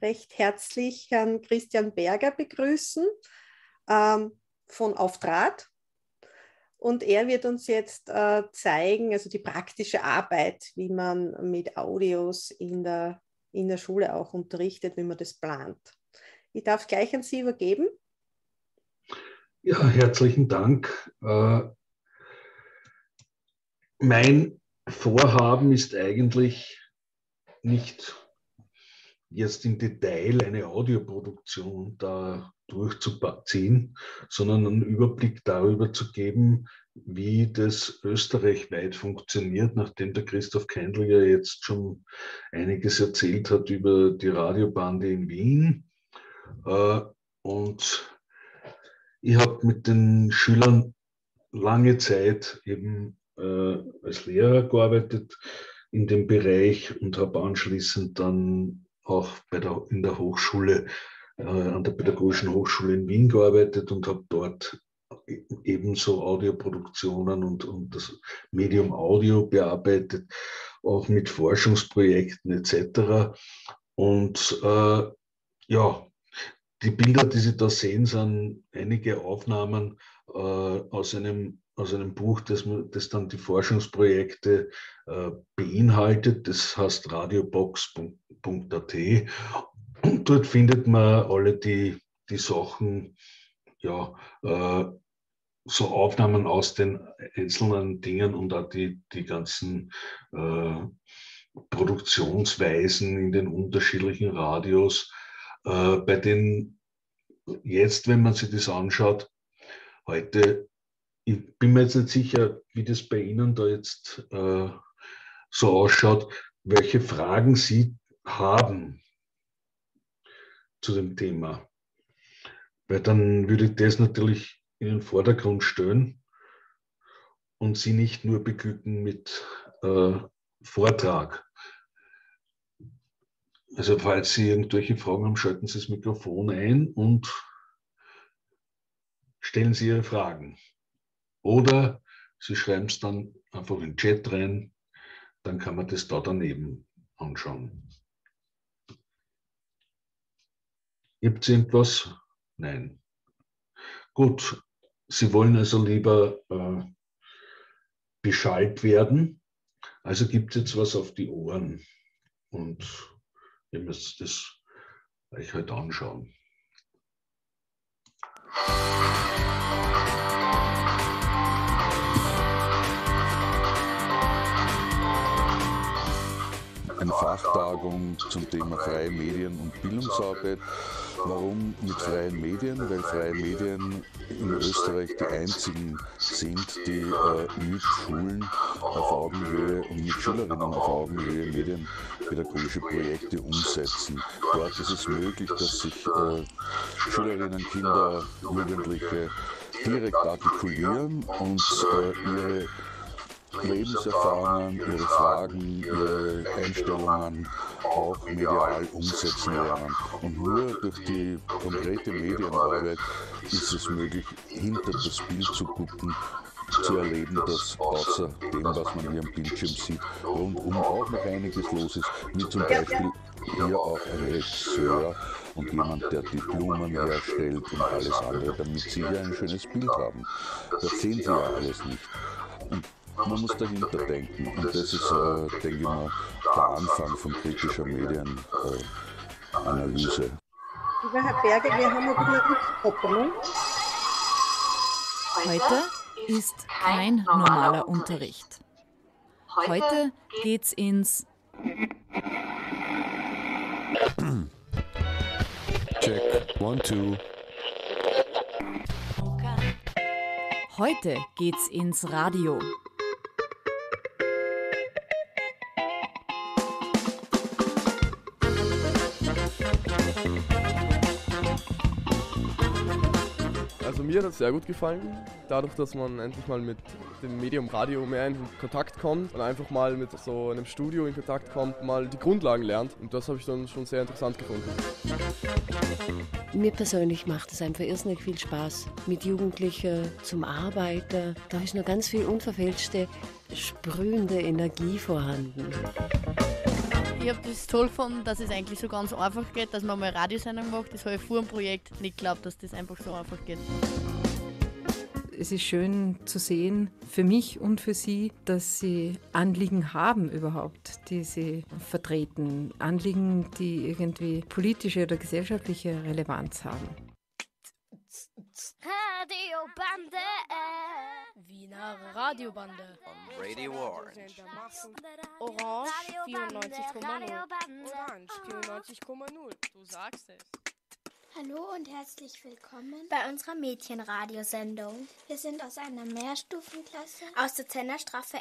recht herzlich Herrn Christian Berger begrüßen von Auf Draht. Und er wird uns jetzt zeigen, also die praktische Arbeit, wie man mit Audios in der Schule auch unterrichtet, wie man das plant. Ich darf gleich an Sie übergeben. Ja, herzlichen Dank. Mein Vorhaben ist eigentlich nicht jetzt im Detail eine Audioproduktion da durchzuziehen, sondern einen Überblick darüber zu geben, wie das österreichweit funktioniert, nachdem der Christoph Kändl ja jetzt schon einiges erzählt hat über die Radiobande in Wien. Und ich habe mit den Schülern lange Zeit eben als Lehrer gearbeitet in dem Bereich und habe anschließend dann auch in der Hochschule, an der Pädagogischen Hochschule in Wien gearbeitet und habe dort ebenso Audioproduktionen und das Medium Audio bearbeitet, auch mit Forschungsprojekten etc. Und ja, die Bilder, die Sie da sehen, sind einige Aufnahmen aus einem Buch, das dann die Forschungsprojekte beinhaltet. Das heißt radiobox.at. Und dort findet man alle die Sachen, ja, so Aufnahmen aus den einzelnen Dingen und auch die ganzen Produktionsweisen in den unterschiedlichen Radios. Bei denen jetzt, wenn man sich das anschaut, heute, ich bin mir jetzt nicht sicher, wie das bei Ihnen da jetzt so ausschaut, welche Fragen Sie haben zu dem Thema. Weil dann würde ich das natürlich in den Vordergrund stellen und Sie nicht nur beglücken mit Vortrag. Also falls Sie irgendwelche Fragen haben, schalten Sie das Mikrofon ein und stellen Sie Ihre Fragen. Oder Sie schreiben es dann einfach in den Chat rein, dann kann man das da daneben anschauen. Gibt es irgendwas? Nein. Gut, Sie wollen also lieber beschallt werden, also gibt es jetzt was auf die Ohren und ihr müsst das euch heute anschauen. Eine Fachtagung zum Thema freie Medien und Bildungsarbeit. Warum mit freien Medien? Weil freie Medien in Österreich die einzigen sind, die mit Schulen auf Augenhöhe und mit Schülerinnen auf Augenhöhe medienpädagogische Projekte umsetzen. Dort ist es möglich, dass sich Schülerinnen, Kinder, Jugendliche direkt artikulieren und ihre Lebenserfahrungen, ihre Fragen, ihre Einstellungen auch medial umsetzen lernen. Und nur durch die konkrete Medienarbeit ist es möglich, hinter das Bild zu gucken, zu erleben, dass außer dem, was man hier am Bildschirm sieht, rundum auch noch einiges los ist, wie zum Beispiel hier auch ein Regisseur und jemand, der die Blumen herstellt und alles andere, damit Sie hier ein schönes Bild haben. Das sehen Sie ja alles nicht. Und man muss dahinter denken und das ist, denke ich mal, der Anfang von kritischer Medienanalyse. Lieber Herr Berger, wir haben eine Rückkopplung. Heute ist kein normaler Unterricht. Heute geht's ins Check, 1, 2. Heute geht's ins Radio. Also mir hat das sehr gut gefallen, dadurch, dass man endlich mal mit dem Medium Radio mehr in Kontakt kommt und einfach mal mit so einem Studio in Kontakt kommt, mal die Grundlagen lernt und das habe ich dann schon sehr interessant gefunden. Mir persönlich macht es einfach irrsinnig viel Spaß, mit Jugendlichen zum Arbeiten, da ist noch ganz viel unverfälschte, sprühende Energie vorhanden. Ich habe das toll gefunden, dass es eigentlich so ganz einfach geht, dass man mal eine Radiosendung macht. Das habe ich vor dem Projekt nicht geglaubt, dass das einfach so einfach geht. Es ist schön zu sehen, für mich und für Sie, dass Sie Anliegen haben überhaupt, die Sie vertreten. Anliegen, die irgendwie politische oder gesellschaftliche Relevanz haben. Radiobande. Wiener Radiobande. On Radio Orange. Orange 94,0. Orange 94,0. Du sagst es. Hallo und herzlich willkommen bei unserer Mädchenradiosendung. Wir sind aus einer Mehrstufenklasse aus der Zennerstraße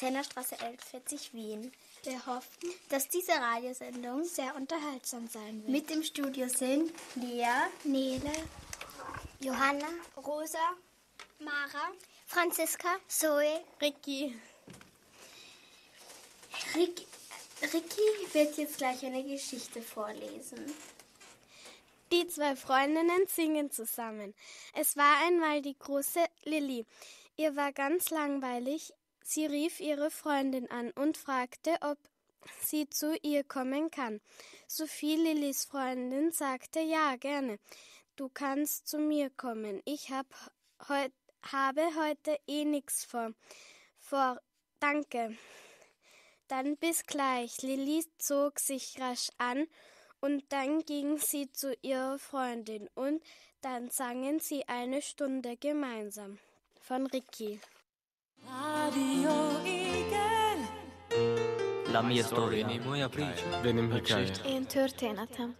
1140 Wien. Wir hoffen, dass diese Radiosendung sehr unterhaltsam sein wird. Mit im Studio sind Lea, Nele, Johanna, Rosa, Mara, Franziska, Zoe, Ricky wird jetzt gleich eine Geschichte vorlesen. Die zwei Freundinnen singen zusammen. Es war einmal die große Lilli. Ihr war ganz langweilig. Sie rief ihre Freundin an und fragte, ob sie zu ihr kommen kann. Sophie, Lillis Freundin, sagte, ja, gerne. Du kannst zu mir kommen. Ich habe heute eh nichts vor. Danke. Dann bis gleich. Lilli zog sich rasch an. Und dann ging sie zu ihrer Freundin und dann sangen sie eine Stunde gemeinsam. Von Ricky. La mia storia. Benim hikayem. Töten atam.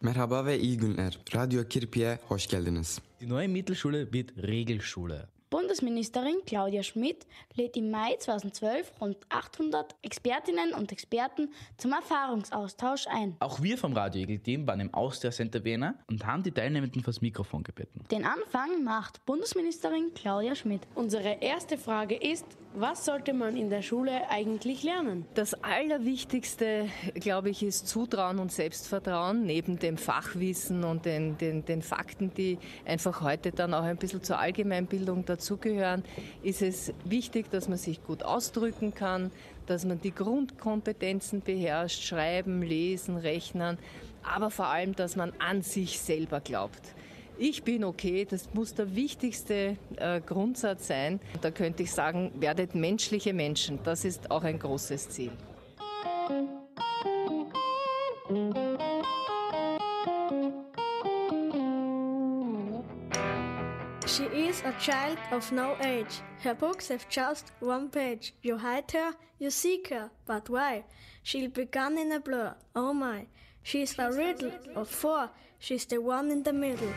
Merhaba ve iyi günler. Radyo Kirpi'ye hoş geldiniz. Die neue Mittelschule wird Regelschule. Bundesministerin Claudia Schmied lädt im Mai 2012 rund 800 Expertinnen und Experten zum Erfahrungsaustausch ein. Auch wir vom Radio-Egel-Team waren im Austria Center Wien und haben die Teilnehmenden vors Mikrofon gebeten. Den Anfang macht Bundesministerin Claudia Schmied. Unsere erste Frage ist, was sollte man in der Schule eigentlich lernen? Das Allerwichtigste, glaube ich, ist Zutrauen und Selbstvertrauen, neben dem Fachwissen und den Fakten, die einfach heute dann auch ein bisschen zur Allgemeinbildung dazugehören, ist es wichtig, dass man sich gut ausdrücken kann, dass man die Grundkompetenzen beherrscht, schreiben, lesen, rechnen, aber vor allem, dass man an sich selber glaubt. Ich bin okay, das muss der wichtigste Grundsatz sein. Da könnte ich sagen, werdet menschliche Menschen, das ist auch ein großes Ziel. She is a child of no age. Her books have just one page. You hide her, you seek her, but why? She'll be gone in a blur, oh my. She's a riddle of four, she's the one in the middle.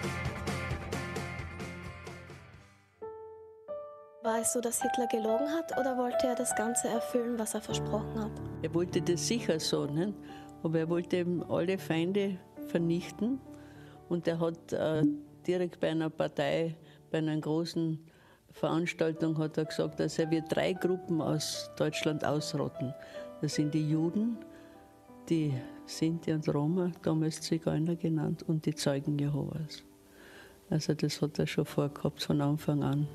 War es so, dass Hitler gelogen hat oder wollte er das Ganze erfüllen, was er versprochen hat? Er wollte das sicher so, ne? Aber er wollte eben alle Feinde vernichten und er hat direkt bei einer Partei, bei einer großen Veranstaltung hat er gesagt, dass er wird 3 Gruppen aus Deutschland ausrotten. Das sind die Juden, die Sinti und Roma, damals Zigeuner genannt, und die Zeugen Jehovas. Also das hat er schon vorgehabt von Anfang an.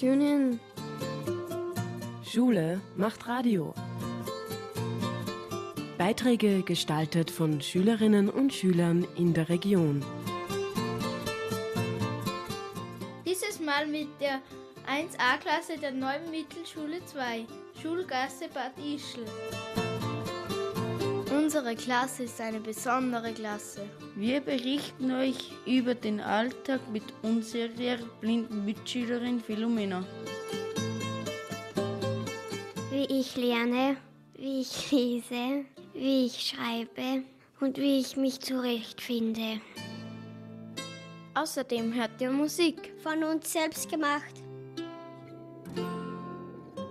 Tune in. Schule macht Radio. Beiträge gestaltet von Schülerinnen und Schülern in der Region. Dieses Mal mit der 1a-Klasse der neuen Mittelschule 2, Schulgasse Bad Ischl. Unsere Klasse ist eine besondere Klasse. Wir berichten euch über den Alltag mit unserer blinden Mitschülerin Philomena. Wie ich lerne, wie ich lese, wie ich schreibe und wie ich mich zurechtfinde. Außerdem hört ihr Musik. Von uns selbst gemacht.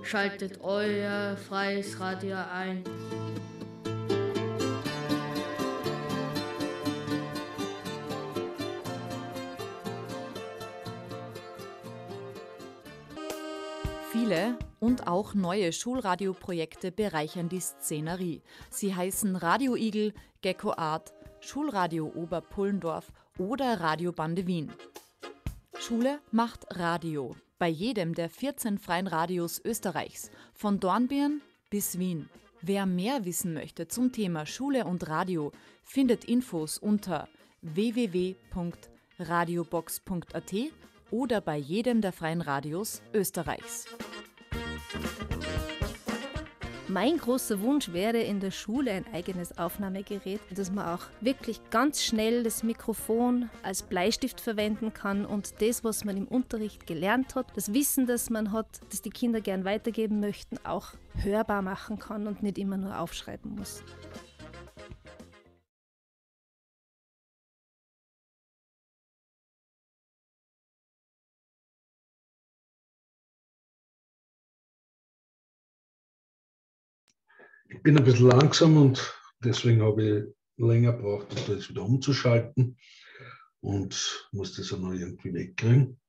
Schaltet euer freies Radio ein. Viele und auch neue Schulradioprojekte bereichern die Szenerie. Sie heißen Radio-Egel, Gecko Art, Schulradio Oberpullendorf oder Radiobande Wien. Schule macht Radio. Bei jedem der 14 freien Radios Österreichs, von Dornbirn bis Wien. Wer mehr wissen möchte zum Thema Schule und Radio, findet Infos unter www.radiobox.at oder bei jedem der freien Radios Österreichs. Mein großer Wunsch wäre in der Schule ein eigenes Aufnahmegerät, dass man auch wirklich ganz schnell das Mikrofon als Bleistift verwenden kann und das, was man im Unterricht gelernt hat, das Wissen, das man hat, das die Kinder gern weitergeben möchten, auch hörbar machen kann und nicht immer nur aufschreiben muss. Ich bin ein bisschen langsam und deswegen habe ich länger gebraucht, das jetzt wieder umzuschalten und muss das auch noch irgendwie wegkriegen.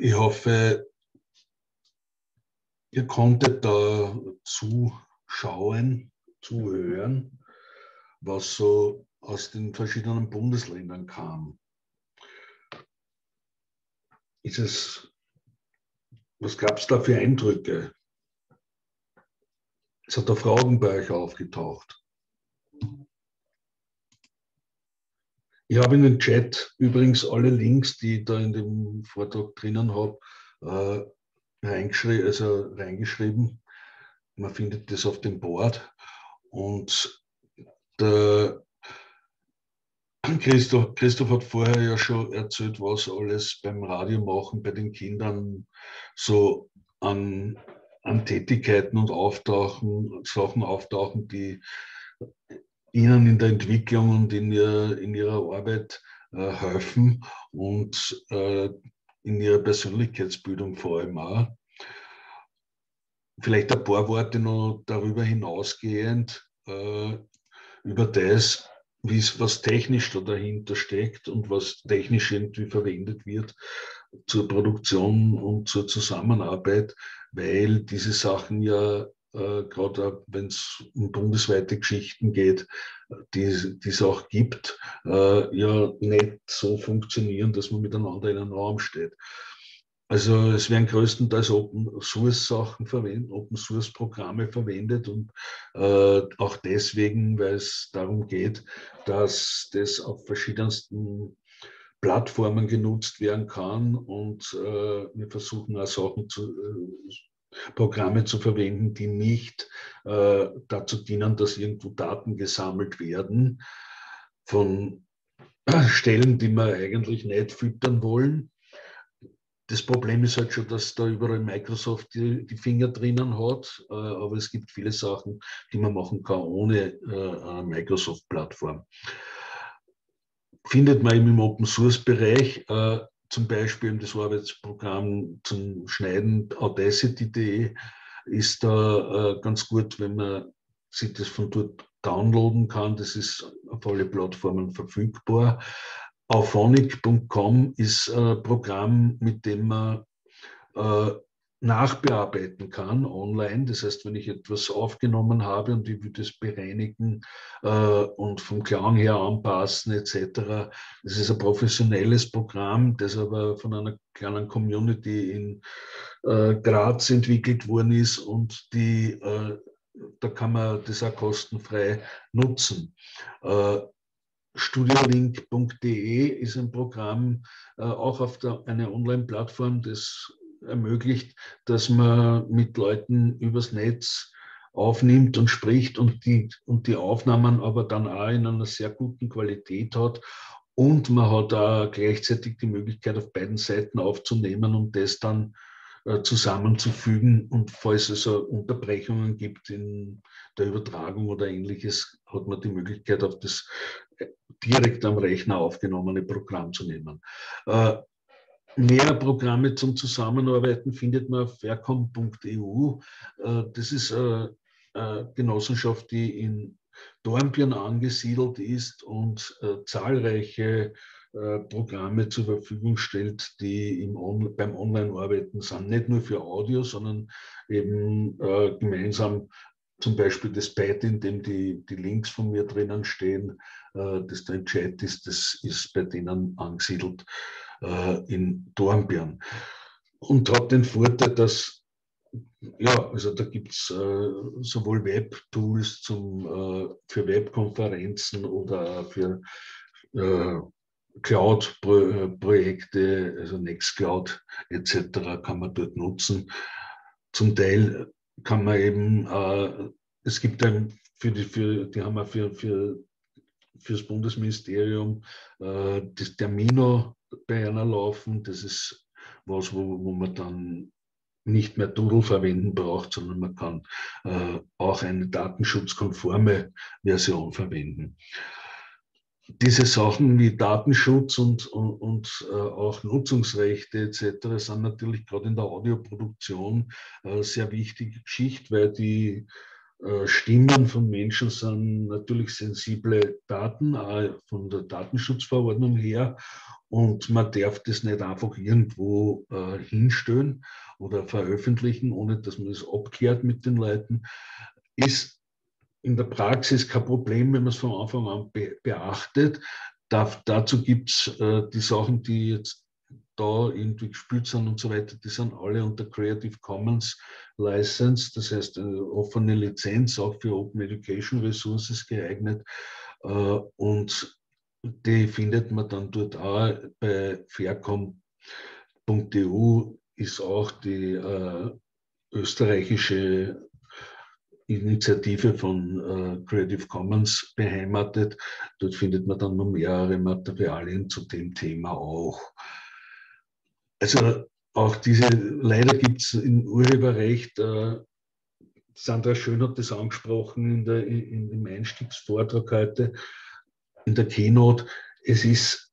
Ich hoffe, ihr konntet da zuschauen, zuhören, was so aus den verschiedenen Bundesländern kam. Was gab es da für Eindrücke? Es hat da Fragen bei euch aufgetaucht. Ich habe in den Chat übrigens alle Links, die ich da in dem Vortrag drinnen habe, reingeschrieben. Man findet das auf dem Board. Und der Christoph hat vorher ja schon erzählt, was alles beim Radio machen, bei den Kindern so an Tätigkeiten und Sachen auftauchen, die ihnen in der Entwicklung und in ihrer Arbeit helfen und in ihrer Persönlichkeitsbildung vor allem auch. Vielleicht ein paar Worte noch darüber hinausgehend, über das, was technisch da dahinter steckt und was technisch irgendwie verwendet wird zur Produktion und zur Zusammenarbeit, weil diese Sachen ja, gerade wenn es um bundesweite Geschichten geht, die es auch gibt, ja nicht so funktionieren, dass man miteinander in einem Raum steht. Also es werden größtenteils Open-Source-Programme verwendet und auch deswegen, weil es darum geht, dass das auf verschiedensten Plattformen genutzt werden kann und wir versuchen auch Programme zu verwenden, die nicht dazu dienen, dass irgendwo Daten gesammelt werden von Stellen, die wir eigentlich nicht füttern wollen. Das Problem ist halt schon, dass da überall Microsoft die Finger drinnen hat, aber es gibt viele Sachen, die man machen kann ohne eine Microsoft-Plattform. Findet man eben im Open-Source-Bereich, zum Beispiel das Arbeitsprogramm zum Schneiden, Audacity.de, ist da ganz gut, wenn man sich das von dort downloaden kann. Das ist auf alle Plattformen verfügbar. Auphonic.com ist ein Programm, mit dem man nachbearbeiten kann online. Das heißt, wenn ich etwas aufgenommen habe und ich will das bereinigen und vom Klang her anpassen etc. Das ist ein professionelles Programm, das aber von einer kleinen Community in Graz entwickelt worden ist und da kann man das auch kostenfrei nutzen. StudioLink.de ist ein Programm, auch auf einer Online-Plattform, das ermöglicht, dass man mit Leuten übers Netz aufnimmt und spricht und die Aufnahmen aber dann auch in einer sehr guten Qualität hat. Und man hat auch gleichzeitig die Möglichkeit, auf beiden Seiten aufzunehmen und das dann zusammenzufügen. Und falls es Unterbrechungen gibt in der Übertragung oder Ähnliches, hat man die Möglichkeit, auf das direkt am Rechner aufgenommene Programm zu nehmen. Mehr Programme zum Zusammenarbeiten findet man auf faircom.eu. Das ist eine Genossenschaft, die in Dornbirn angesiedelt ist und zahlreiche Programme zur Verfügung stellt, die beim Online-Arbeiten sind, nicht nur für Audio, sondern eben gemeinsam zum Beispiel das Pad, in dem die Links von mir drinnen stehen, das da im Chat ist, das ist bei denen angesiedelt in Dornbirn. Und hat den Vorteil, dass ja, also da gibt es sowohl Web-Tools für Webkonferenzen oder für Cloud-Projekte, also Nextcloud etc. kann man dort nutzen. Zum Teil kann man eben, es gibt dann für das Bundesministerium das Termino bei einer laufen, das ist was, wo man dann nicht mehr Doodle verwenden braucht, sondern man kann auch eine datenschutzkonforme Version verwenden. Diese Sachen wie Datenschutz und auch Nutzungsrechte etc. sind natürlich gerade in der Audioproduktion sehr wichtige Geschichte, weil die Stimmen von Menschen sind natürlich sensible Daten, auch von der Datenschutzverordnung her, und man darf das nicht einfach irgendwo hinstellen oder veröffentlichen, ohne dass man das abklärt mit den Leuten. Ist in der Praxis kein Problem, wenn man es von Anfang an beachtet. Dazu gibt es die Sachen, die jetzt da irgendwie gespielt sind und so weiter, die sind alle unter Creative Commons License, das heißt eine offene Lizenz, auch für Open Education Resources geeignet, und die findet man dann dort auch bei faircom.eu, ist auch die österreichische Initiative von Creative Commons beheimatet. Dort findet man dann noch mehrere Materialien zu dem Thema auch. Also auch diese, leider gibt es im Urheberrecht, Sandra Schön hat das angesprochen in dem Einstiegsvortrag heute, in der Keynote, es ist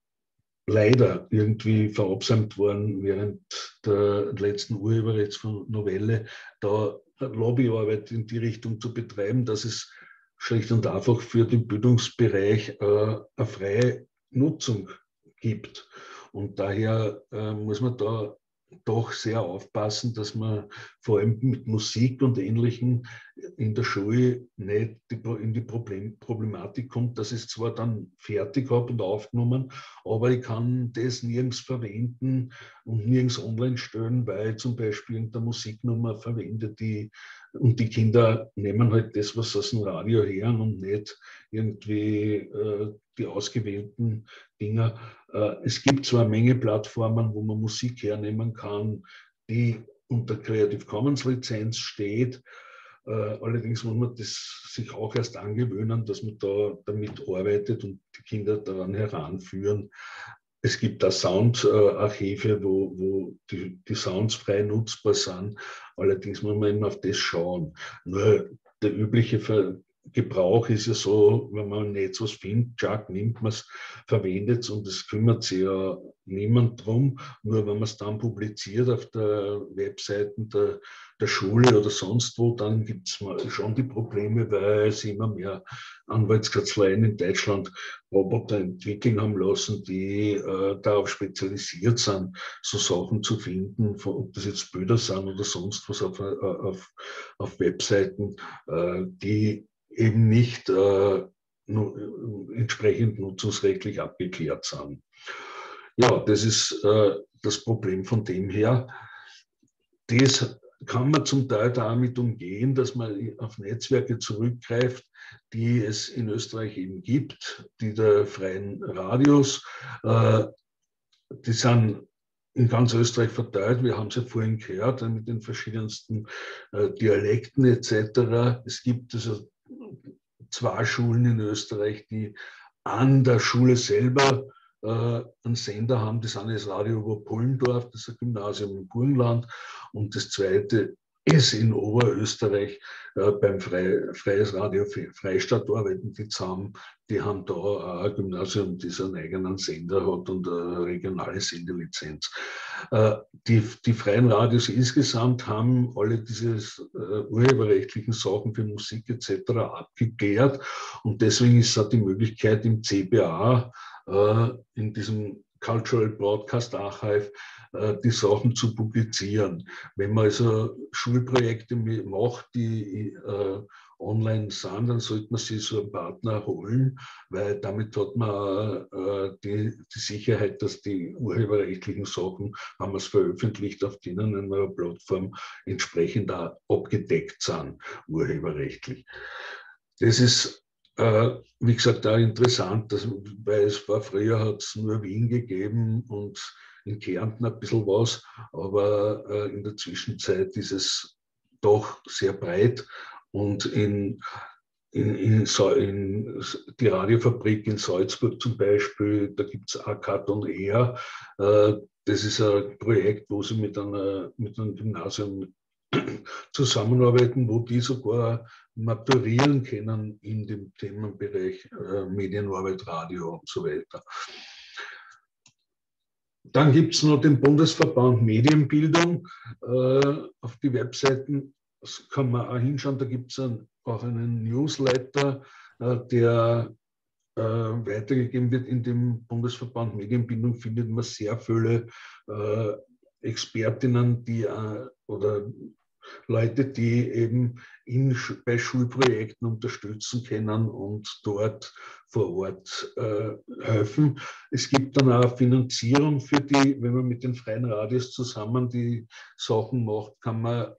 leider irgendwie verabsäumt worden während der letzten Urheberrechtsnovelle, da Lobbyarbeit in die Richtung zu betreiben, dass es schlicht und einfach für den Bildungsbereich eine freie Nutzung gibt. Und daher muss man da doch sehr aufpassen, dass man vor allem mit Musik und Ähnlichem in der Schule nicht in die Problematik kommt, dass ich es zwar dann fertig habe und aufgenommen, aber ich kann das nirgends verwenden und nirgends online stellen, weil zum Beispiel in der Musiknummer verwende die, und die Kinder nehmen halt das, was aus dem Radio hören, und nicht irgendwie die ausgewählten Dinger. Es gibt zwar eine Menge Plattformen, wo man Musik hernehmen kann, die unter Creative Commons Lizenz steht. Allerdings muss man das sich auch erst angewöhnen, dass man da damit arbeitet und die Kinder daran heranführen. Es gibt da Soundarchive, wo die Sounds frei nutzbar sind. Allerdings muss man eben auf das schauen. Nur der übliche Gebrauch ist ja so, wenn man nicht was findet, Jack nimmt man es, verwendet es, und es kümmert sich ja niemand drum. Nur wenn man es dann publiziert auf der Webseite der Schule oder sonst wo, dann gibt es schon die Probleme, weil es immer mehr Anwaltskanzleien in Deutschland Roboter entwickeln haben lassen, die darauf spezialisiert sind, so Sachen zu finden, ob das jetzt Bilder sind oder sonst was auf Webseiten, die eben nicht entsprechend nutzungsrechtlich abgeklärt sind. Ja, das ist das Problem von dem her. Das kann man zum Teil damit umgehen, dass man auf Netzwerke zurückgreift, die es in Österreich eben gibt, die der freien Radios, die sind in ganz Österreich verteilt. Wir haben es ja vorhin gehört, mit den verschiedensten Dialekten etc. Es gibt also zwei Schulen in Österreich, die an der Schule selber einen Sender haben. Das eine ist Radio Oberpullendorf, das ist ein Gymnasium im Burgenland, und das zweite ist in Oberösterreich beim Freies Radio Freistadt arbeiten die zusammen. Die haben da ein Gymnasium, das einen eigenen Sender hat und eine regionale Sendelizenz. Die freien Radios insgesamt haben alle diese urheberrechtlichen Sachen für Musik etc. abgeklärt, und deswegen ist da die Möglichkeit im CBA in diesem Cultural Broadcast Archive die Sachen zu publizieren. Wenn man also Schulprojekte macht, die online sind, dann sollte man sich so einen Partner holen, weil damit hat man die Sicherheit, dass die urheberrechtlichen Sachen, wenn man es veröffentlicht, auf denen in einer Plattform entsprechend auch abgedeckt sind, urheberrechtlich. Das ist wie gesagt, auch interessant, weil es war früher, hat es nur Wien gegeben und in Kärnten ein bisschen was, aber in der Zwischenzeit ist es doch sehr breit und in die Radiofabrik in Salzburg zum Beispiel, da gibt es ACAT on Air, das ist ein Projekt, wo sie mit einem Gymnasium zusammenarbeiten, wo die sogar maturieren können in dem Themenbereich Medienarbeit, Radio und so weiter. Dann gibt es noch den Bundesverband Medienbildung. Auf die Webseiten kann man auch hinschauen, da gibt es auch einen Newsletter, der weitergegeben wird. In dem Bundesverband Medienbildung findet man sehr viele Expertinnen, die oder Leute, die eben bei Schulprojekten unterstützen können und dort vor Ort helfen. Es gibt dann auch Finanzierung für die, wenn man mit den freien Radios zusammen die Sachen macht, kann man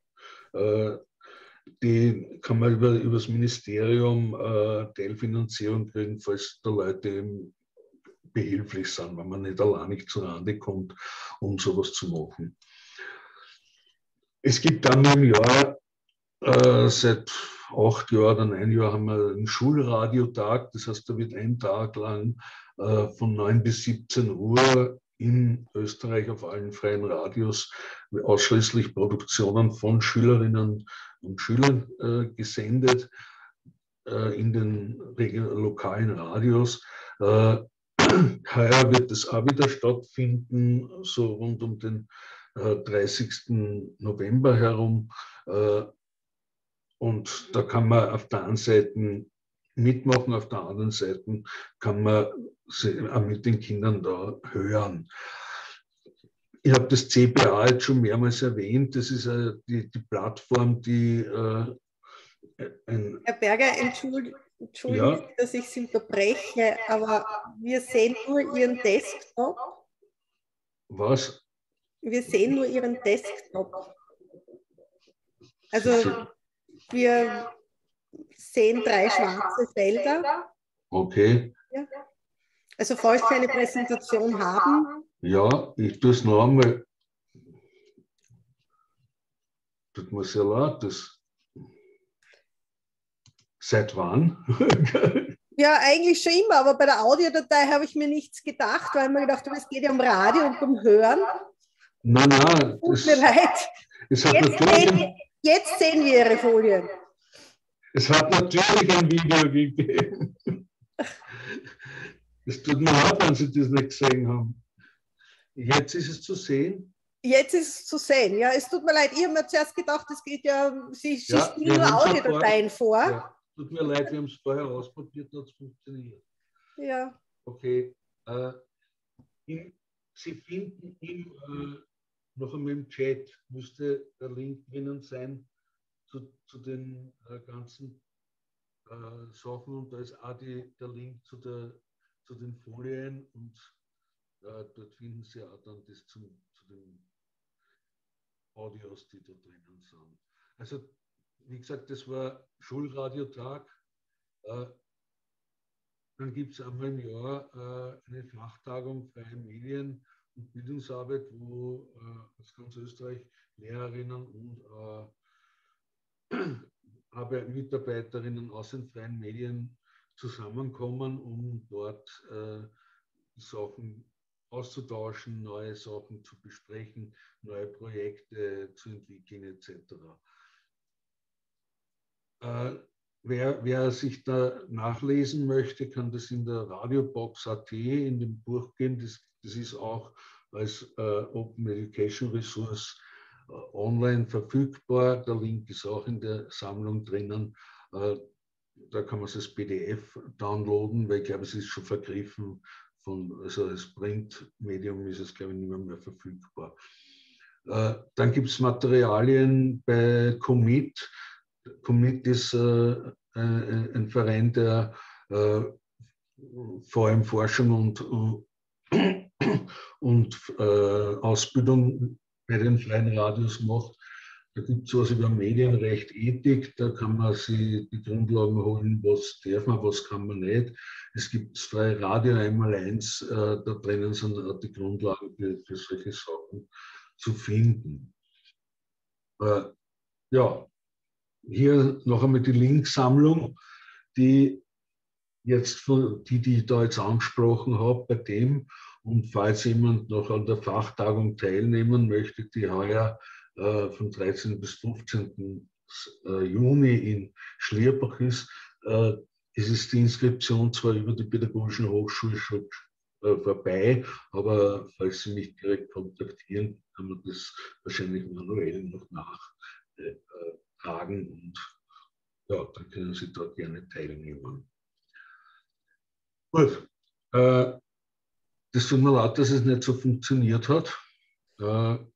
über das Ministerium Teilfinanzierung kriegen, falls da Leute eben behilflich sind, wenn man nicht alleine zurande kommt, um sowas zu machen. Es gibt dann im Jahr, seit 8 Jahren, 1 Jahr haben wir einen Schulradiotag. Das heißt, da wird ein Tag lang von 9 bis 17 Uhr in Österreich auf allen freien Radios ausschließlich Produktionen von Schülerinnen und Schülern gesendet in den lokalen Radios. Heuer wird es auch wieder stattfinden, so rund um den 30. November herum. Und da kann man auf der einen Seite mitmachen, auf der anderen Seite kann man mit den Kindern da hören. Ich habe das CBA jetzt schon mehrmals erwähnt. Das ist die Plattform, die... Herr Berger, entschuldigen Sie, dass ich Sie unterbreche, aber wir sehen nur Ihren Desktop. Was? Wir sehen nur Ihren Desktop. Also wir sehen 3 schwarze Felder. Okay. Also falls Sie eine Präsentation haben. Ja, ich tue es noch einmal. Tut mir sehr leid. Seit wann? Ja, eigentlich schon immer, aber bei der Audiodatei habe ich mir nichts gedacht, weil man gedacht hat, es geht ja um Radio und um Hören. Nein. Tut mir leid. Jetzt sehen wir Ihre Folien. Es hat natürlich ein Video gegeben. Es tut mir leid, wenn Sie das nicht gesehen haben. Jetzt ist es zu sehen. Jetzt ist es zu sehen. Ja, es tut mir leid. Ich habe mir zuerst gedacht, es geht ja, Sie spielen nur Audiodateien vor. Ja. Tut mir leid, wir haben es vorher ausprobiert, hat es funktioniert. Ja. Okay. Sie finden noch einmal im Chat, müsste der Link drinnen sein zu den ganzen Sachen, und da ist auch der Link zu den Folien, und dort finden Sie auch dann das zu den Audios, die da drinnen sind. Also, wie gesagt, das war Schulradiotag. Dann gibt es einmal im Jahr eine Fachtagung freie Medien und Bildungsarbeit, wo aus ganz Österreich Lehrerinnen und Mitarbeiterinnen aus den freien Medien zusammenkommen, um dort Sachen auszutauschen, neue Sachen zu besprechen, neue Projekte zu entwickeln etc. Wer sich da nachlesen möchte, kann das in der radiobox.at in dem Buch gehen. Das ist auch als Open Education Resource online verfügbar. Der Link ist auch in der Sammlung drinnen. Da kann man es als PDF downloaden, weil ich glaube, es ist schon vergriffen also als Printmedium ist es, glaube ich, nicht mehr verfügbar. Dann gibt es Materialien bei Commit. Commit ist ein Verein, der vor allem Forschung und Ausbildung bei den freien Radios macht. Da gibt es was über Medienrecht, Ethik, da kann man sich die Grundlagen holen, was darf man, was kann man nicht. Es gibt das freie Radio einmal eins, da drinnen sind die Grundlagen für solche Sachen zu finden. Ja, hier noch einmal die Linksammlung, die ich da jetzt angesprochen habe bei dem. Und falls jemand noch an der Fachtagung teilnehmen möchte, die heuer vom 13. bis 15. Juni in Schlierbach ist, ist die Inskription zwar über die Pädagogischen Hochschule schon vorbei, aber falls Sie mich direkt kontaktieren, kann man das wahrscheinlich manuell noch nachtragen und ja, dann können Sie dort gerne teilnehmen. Gut, das tut mir leid, dass es nicht so funktioniert hat.